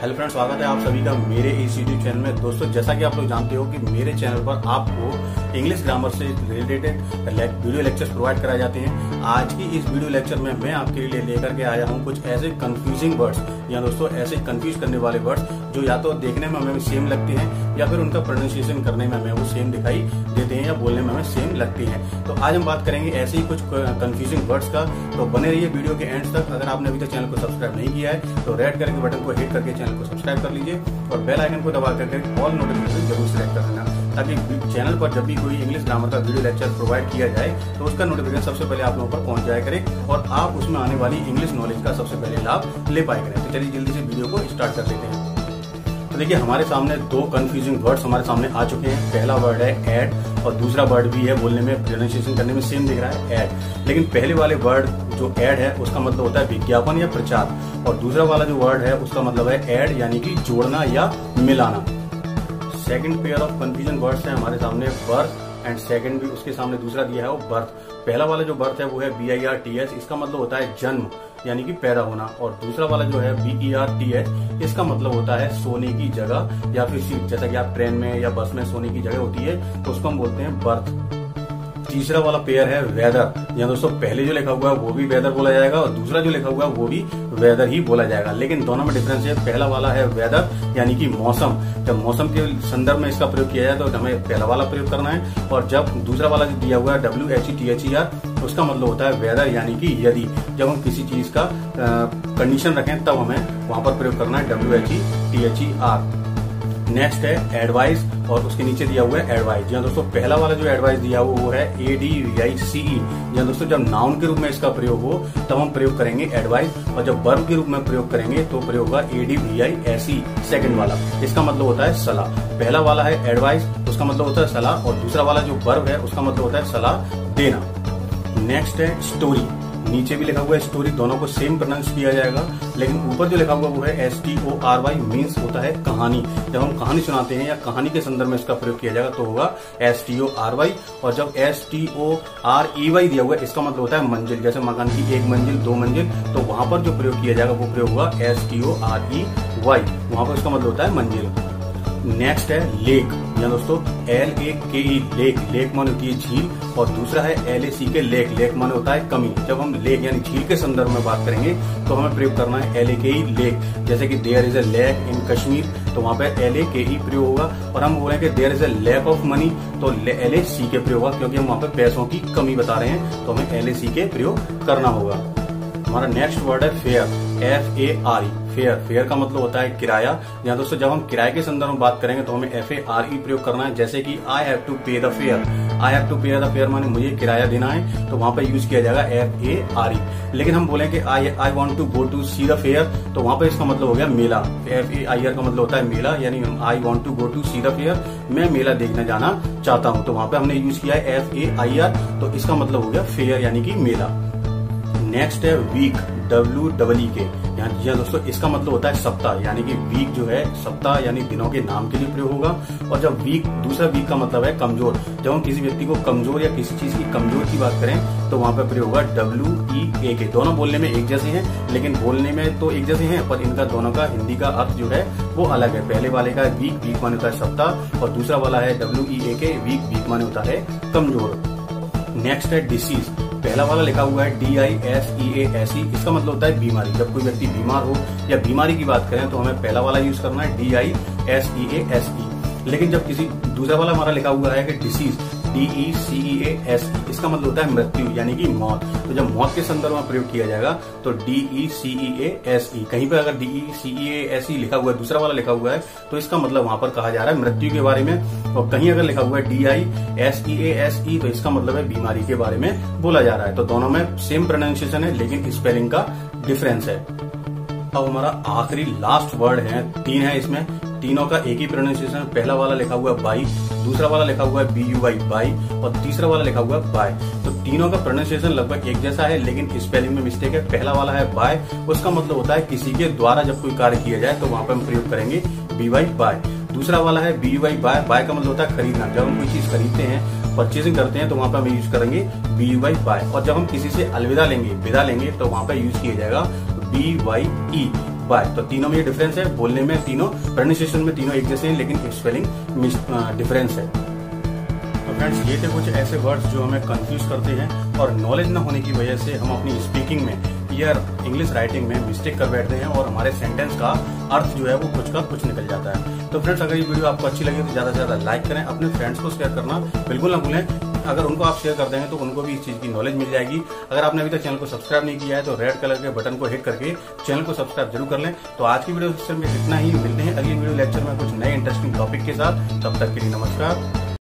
Hello friends, स्वागत है आप सभी का मेरे इस यूट्यूब चैनल में। दोस्तों, जैसा कि आप लोग जानते हो कि मेरे चैनल पर आपको इंग्लिश ग्रामर से रिलेटेड वीडियो लेक्चर्स प्रोवाइड कराए जाते हैं। आज की इस वीडियो लेक्चर में मैं आपके लिए लेकर के आया हूं कुछ ऐसे कंफ्यूजिंग वर्ड्स या दोस्तों ऐसे कंफ्यूज करने वाले वर्ड्स जो या तो देखने में हमें सेम लगते हैं या फिर उनका प्रोनाउंसिएशन करने में हमें वो सेम दिखाई देते हैं या बोलने में हमें सेम लगती हैं। तो आज हम बात करेंगे ऐसे ही कुछ कंफ्यूजिंग वर्ड्स का। तो बने रहिए वीडियो के एंड तक। अगर आपने अभी तक चैनल को सब्सक्राइब नहीं किया है तो रेड कलर के बटन को हिट करके चैनल को सब्सक्राइब कर लीजिए और बेल आइकन को दबा करके ऑल नोटिफिकेशन जरूर सेलेक्ट कर देना, ताकि चैनल पर जब भी कोई इंग्लिश ग्रामर का वीडियो लेक्चर प्रोवाइड किया जाए तो उसका नोटिफिकेशन सबसे पहले आप लोगों पर पहुंच जाए करे और आप उसमें आने वाली इंग्लिश नॉलेज का सबसे पहले लाभ ले पाए करें। तो चलिए जल्दी से वीडियो को स्टार्ट कर लेते हैं। देखिए, हमारे सामने दो कंफ्यूजिंग वर्ड्स हमारे सामने आ चुके हैं। पहला वर्ड है ऐड और दूसरा वर्ड भी है, बोलने में प्रोनाउंसिएशन करने में सेम दिख रहा है ऐड, लेकिन पहले वाले वर्ड जो ऐड है उसका मतलब होता है विज्ञापन या प्रचार और दूसरा वाला जो वर्ड है उसका मतलब है ऐड यानी कि जोड़ना या मिलाना। Second pair of confusion words है हमारे सामने बर्थ एंड सेकंड भी उसके सामने दूसरा दिया है वो बर्थ। पहला वाला जो बर्थ है वो है BIRTH, इसका मतलब होता है जन्म यानी कि पैदा होना और दूसरा वाला जो है BERTH, इसका मतलब होता है सोने की जगह या फिर सीट। जैसा कि आप ट्रेन में या बस में सोने की जगह होती है तो उसको हम बोलते हैं बर्थ। तीसरा वाला पेयर है वेदर, या दोस्तों पहले जो लिखा हुआ है वो भी वेदर बोला जाएगा और दूसरा जो लिखा हुआ है वो भी वेदर ही बोला जाएगा, लेकिन दोनों में डिफरेंस है। पहला वाला है वेदर यानी कि मौसम। जब मौसम के संदर्भ में इसका प्रयोग किया जाए तो हमें पहला वाला प्रयोग करना है और जब दूसरा वाला जो दिया हुआ है WHETHER, उसका मतलब होता है वेदर यानी कि यदि। जब हम किसी चीज का कंडीशन रखें तब हमें वहां पर प्रयोग करना है WHETHER। नेक्स्ट है एडवाइस और उसके नीचे दिया हुआ है एडवाइस। जी दोस्तों, पहला वाला जो एडवाइस दिया हुआ वो है ADVICE। जी दोस्तों, जब नाउन के रूप में इसका प्रयोग हो तब हम प्रयोग करेंगे एडवाइस और जब वर्ब के रूप में प्रयोग करेंगे तो प्रयोग होगा ADVISE। सेकंड वाला इसका मतलब होता है सलाह। पहला वाला है एडवाइस, उसका मतलब होता है सलाह और दूसरा वाला जो वर्ब है उसका मतलब होता है सलाह देना। नेक्स्ट है स्टोरी, नीचे भी लिखा हुआ है स्टोरी, दोनों को सेम प्रोनाउंस किया जाएगा, लेकिन ऊपर जो लिखा हुआ वो है STORY, मीन्स होता है कहानी। जब हम कहानी सुनाते हैं या कहानी के संदर्भ में इसका प्रयोग किया जाएगा तो होगा STORY और जब STOREY दिया हुआ है इसका मतलब होता है मंजिल। जैसे मकान की एक मंजिल, दो मंजिल, तो वहां पर जो प्रयोग किया जाएगा वो प्रयोग होगा STOREY, वहां पर इसका मतलब होता है मंजिल। नेक्स्ट है लेक, या दोस्तों LAKE, लेक मान होती है झील और दूसरा है LACK, लेक मान होता है कमी। जब हम लेक यानी झील के संदर्भ में बात करेंगे तो हमें प्रयोग करना है LAKE लेक। जैसे कि there is a lake in Kashmir, तो वहां पे LAKE प्रयोग होगा और हम बोलेंगे there is a lack of money तो LACK प्रयोग होगा, क्योंकि हम वहां पे पैसों की कमी बता रहे हैं तो हमें LACK प्रयोग करना होगा। हमारा नेक्स्ट वर्ड है फेयर, FARE। फेयर का मतलब होता है किराया। या दोस्तों, जब हम किराए के संदर्भ में बात करेंगे तो हमें FARE प्रयोग करना है। जैसे कि I have to pay the fare माने मुझे किराया देना है, तो वहां पर यूज किया जाएगा FARE। लेकिन हम बोलेंगे I want to go to see the fair, तो वहां पर इसका मतलब हो गया मेला। FAIR का मतलब होता है मेला, यानी I want to go to see the fair, मैं मेला देखने जाना चाहता हूँ, तो वहां पर हमने यूज किया है FAIR, तो इसका मतलब हो गया फेयर यानी कि मेला। नेक्स्ट है वीक, WEEK, या दोस्तों इसका मतलब होता है सप्ताह, यानी कि वीक जो है सप्ताह यानी दिनों के नाम के लिए प्रयोग होगा और जब वीक, दूसरा वीक का मतलब है कमजोर। जब हम किसी व्यक्ति को कमजोर या किसी चीज की कमजोर की बात करें तो वहां पर प्रयोग होगा WEAK। दोनों बोलने में एक जैसे हैं, लेकिन बोलने में तो एक जैसे हैं पर इनका दोनों का हिंदी का अर्थ जो है वो अलग है। पहले वाले का वीक माने होता है सप्ताह और दूसरा वाला है WEAK, वीक माने होता है कमजोर। नेक्स्ट है डिसीज, पहला वाला लिखा हुआ है DISEASE, इसका मतलब होता है बीमारी। जब कोई व्यक्ति बीमार हो या बीमारी की बात करें तो हमें पहला वाला यूज करना है DISEASE, लेकिन जब किसी दूसरा वाला हमारा लिखा हुआ है कि डिसीज DECEASE, इसका मतलब होता है मृत्यु यानी कि मौत। तो जब मौत के संदर्भ में प्रयोग किया जाएगा तो DECEASE। कहीं पर अगर DECEASE लिखा हुआ है, दूसरा वाला लिखा हुआ है, तो इसका मतलब वहां पर कहा जा रहा है मृत्यु के बारे में और कहीं अगर लिखा हुआ है DISEASE तो इसका मतलब है बीमारी के बारे में बोला जा रहा है। तो दोनों में सेम प्रोनाउंसिएशन है लेकिन स्पेलिंग का डिफरेंस है। अब हमारा आखिरी लास्ट वर्ड है, तीन है इसमें, तीनों का एक ही प्रोनाउंसिएशन। पहला वाला लिखा हुआ है बाई, दूसरा वाला लिखा हुआ है BUY और तीसरा वाला लिखा हुआ है बाय। तो तीनों का प्रोनाउंसिएशन लगभग एक जैसा है लेकिन स्पेलिंग में मिस्टेक है। पहला वाला है बाय, उसका मतलब होता है किसी के द्वारा जब कोई कार्य किया जाए तो वहां पर हम प्रयोग करेंगे BY। दूसरा वाला है BUY, बाय का मतलब होता है खरीदना। जब हम कोई चीज खरीदते हैं, परचेसिंग करते हैं, तो वहां पर हम यूज करेंगे BUY और जब हम किसी से अलविदा लेंगे, विदा लेंगे, तो वहां पर यूज किया जाएगा BYE। बाय। तो तीनों में ये डिफरेंस है, बोलने में तीनों, प्रोनाउंसिएशन में तीनों एक जैसे हैं लेकिन स्पेलिंग डिफरेंस है। तो फ्रेंड्स ये थे कुछ ऐसे वर्ड्स जो हमें कंफ्यूज करते हैं और नॉलेज ना होने की वजह से हम अपनी स्पीकिंग में या इंग्लिश राइटिंग में मिस्टेक कर बैठते हैं और हमारे सेंटेंस का अर्थ जो है वो कुछ का कुछ निकल जाता है। तो फ्रेंड्स अगर ये वीडियो आपको अच्छी लगे तो ज्यादा से ज्यादा लाइक करें, अपने फ्रेंड्स को शेयर करना बिल्कुल ना भूलें। अगर उनको आप शेयर कर देंगे तो उनको भी इस चीज की नॉलेज मिल जाएगी। अगर आपने अभी तक चैनल को सब्सक्राइब नहीं किया है तो रेड कलर के बटन को हिट करके चैनल को सब्सक्राइब जरूर कर लें। तो आज की वीडियो में इतना ही, मिलते हैं अगली वीडियो लेक्चर में कुछ नए इंटरेस्टिंग टॉपिक के साथ। तब तक के लिए नमस्कार।